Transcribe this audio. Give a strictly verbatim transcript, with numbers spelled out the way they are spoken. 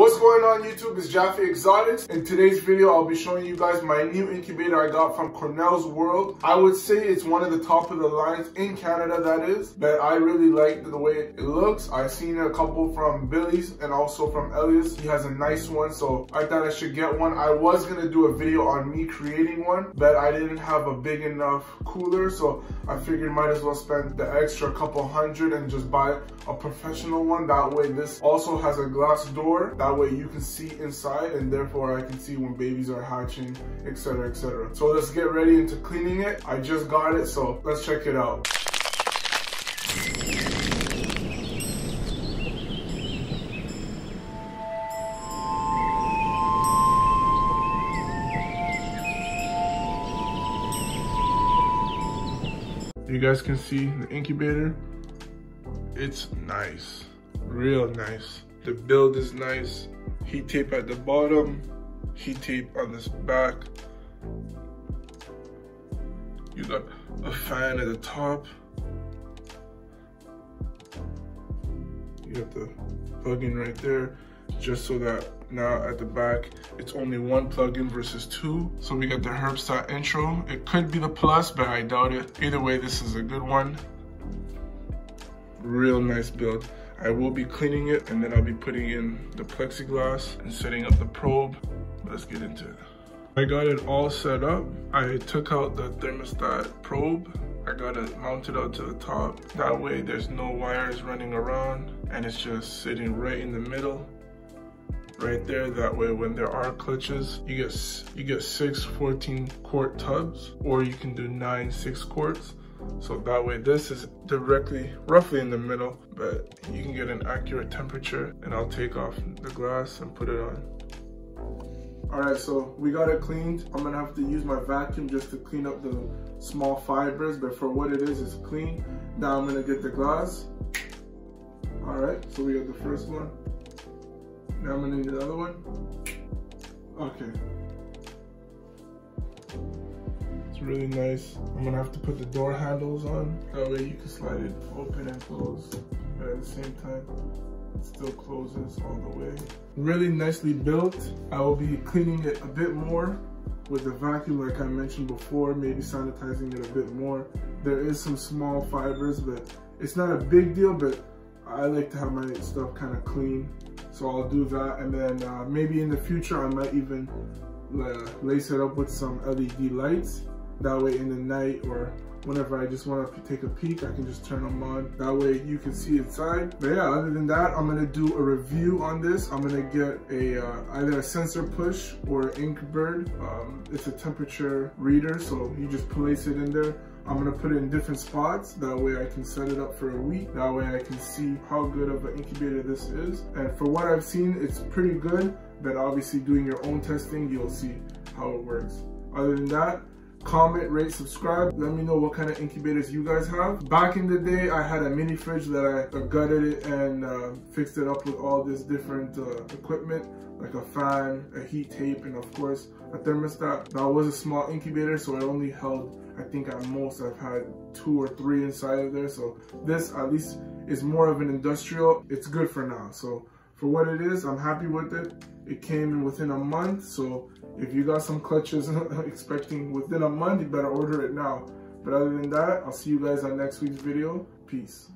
What's going on YouTube, it's Jaffy Exotics. In today's video, I'll be showing you guys my new incubator I got from Cornell's World. I would say it's one of the top of the lines in Canada, that is, but I really like the way it looks. I've seen a couple from Billy's and also from Elliot's. He has a nice one, so I thought I should get one. I was gonna do a video on me creating one, but I didn't have a big enough cooler, so I figured might as well spend the extra couple hundred and just buy a professional one. That way this also has a glass door. That way you can see inside, and therefore I can see when babies are hatching, etc, et cetera. So let's get ready into cleaning it. I just got it, so let's check it out. You guys can see the incubator. It's nice, real nice. The build is nice. Heat tape at the bottom, heat tape on this back. You got a fan at the top. You got the plug-in right there, just so that now at the back, it's only one plug-in versus two. So we got the Herbstat intro. It could be the Plus, but I doubt it. Either way, this is a good one. Real nice build. I will be cleaning it, and then I'll be putting in the plexiglass and setting up the probe. Let's get into it. I got it all set up. I took out the thermostat probe. I got it mounted up to the top. That way there's no wires running around, and it's just sitting right in the middle, right there. That way when there are clutches, you get, you get six fourteen quart tubs, or you can do nine six quarts. So that way this is directly, roughly in the middle, but you can get an accurate temperature. And I'll take off the glass and put it on. All right, so we got it cleaned. I'm gonna have to use my vacuum just to clean up the small fibers, but for what it is, it's clean. Now I'm gonna get the glass. All right, so we got the first one. Now I'm gonna need the other one. Okay. Really nice. I'm gonna have to put the door handles on, that way you can slide it open and close, but at the same time it still closes all the way. Really nicely built. I will be cleaning it a bit more with the vacuum, like I mentioned before, maybe sanitizing it a bit more. There is some small fibers, but it's not a big deal, but I like to have my stuff kind of clean, so I'll do that. And then uh, maybe in the future I might even uh, lace it up with some L E D lights. That way in the night or whenever I just want to take a peek, I can just turn them on. That way you can see inside. But yeah, other than that, I'm going to do a review on this. I'm going to get a uh, either a Sensor Push or Inkbird. Um, it's a temperature reader, so you just place it in there. I'm going to put it in different spots. That way I can set it up for a week. That way I can see how good of an incubator this is. And for what I've seen, it's pretty good. But obviously doing your own testing, you'll see how it works. Other than that, comment, rate, subscribe. Let me know what kind of incubators you guys have. Back in the day, I had a mini fridge that I gutted it and uh, fixed it up with all this different uh, equipment, like a fan, a heat tape, and of course a thermostat. That was a small incubator, so it only held, I think at most I've had two or three inside of there. So this at least is more of an industrial. It's good for now. So for what it is, I'm happy with it. It came in within a month, so if you got some clutches expecting within a month, you better order it now. But other than that, I'll see you guys on next week's video. Peace.